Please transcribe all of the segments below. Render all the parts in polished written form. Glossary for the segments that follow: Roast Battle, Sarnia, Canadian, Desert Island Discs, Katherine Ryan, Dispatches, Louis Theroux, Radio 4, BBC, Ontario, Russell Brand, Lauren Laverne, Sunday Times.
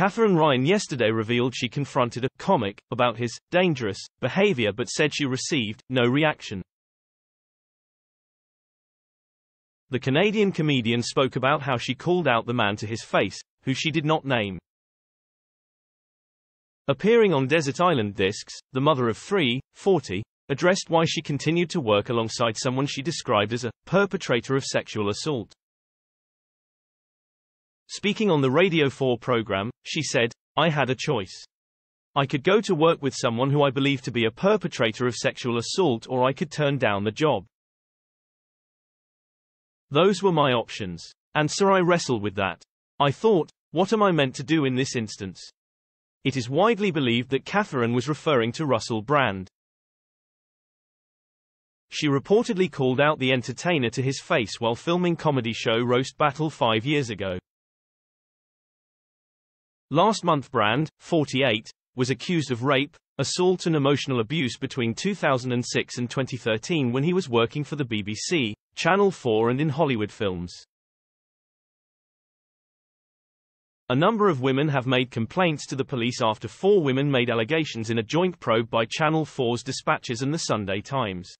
Katherine Ryan yesterday revealed she confronted a comic about his dangerous behavior but said she received no reaction. The Canadian comedian spoke about how she called out the man to his face, who she did not name. Appearing on Desert Island Discs, the mother of three, 40, addressed why she continued to work alongside someone she described as a perpetrator of sexual assault. Speaking on the Radio 4 program, she said, "I had a choice. I could go to work with someone who I believe to be a perpetrator of sexual assault, or I could turn down the job. Those were my options. And so I wrestled with that. I thought, what am I meant to do in this instance?" It is widely believed that Katherine was referring to Russell Brand. She reportedly called out the entertainer to his face while filming comedy show Roast Battle 5 years ago. Last month Brand, 48, was accused of rape, assault and emotional abuse between 2006 and 2013 when he was working for the BBC, Channel 4 and in Hollywood films. A number of women have made complaints to the police after 4 women made allegations in a joint probe by Channel 4's Dispatches and the Sunday Times.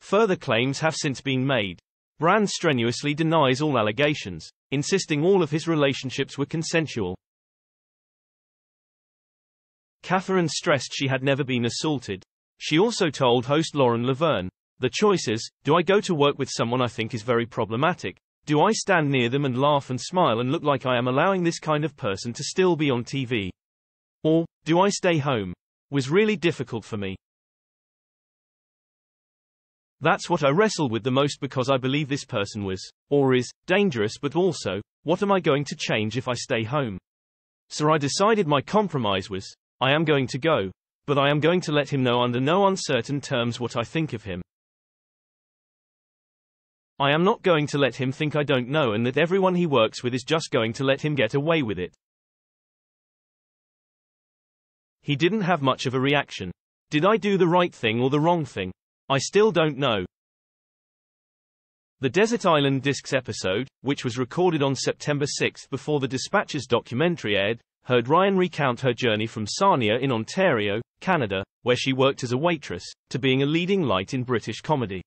Further claims have since been made. Brand strenuously denies all allegations, insisting all of his relationships were consensual. Katherine stressed she had never been assaulted. She also told host Lauren Laverne, "The choice is, do I go to work with someone I think is very problematic? Do I stand near them and laugh and smile and look like I am allowing this kind of person to still be on TV? Or, do I stay home? Was really difficult for me. That's what I wrestle with the most because I believe this person was, or is, dangerous, but also, what am I going to change if I stay home? So I decided my compromise was, I am going to go, but I am going to let him know under no uncertain terms what I think of him. I am not going to let him think I don't know and that everyone he works with is just going to let him get away with it." He didn't have much of a reaction. "Did I do the right thing or the wrong thing? I still don't know." The Desert Island Discs episode, which was recorded on September 6 before the Dispatches documentary aired, heard Ryan recount her journey from Sarnia in Ontario, Canada, where she worked as a waitress, to being a leading light in British comedy.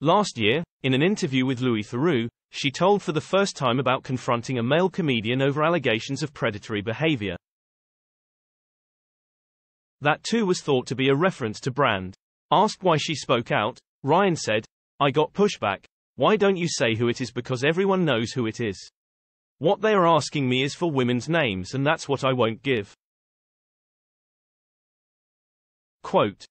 Last year, in an interview with Louis Theroux, she told for the first time about confronting a male comedian over allegations of predatory behavior. That too was thought to be a reference to Brand. Asked why she spoke out, Ryan said, "I got pushback. Why don't you say who it is because everyone knows who it is? What they are asking me is for women's names and that's what I won't give." Quote,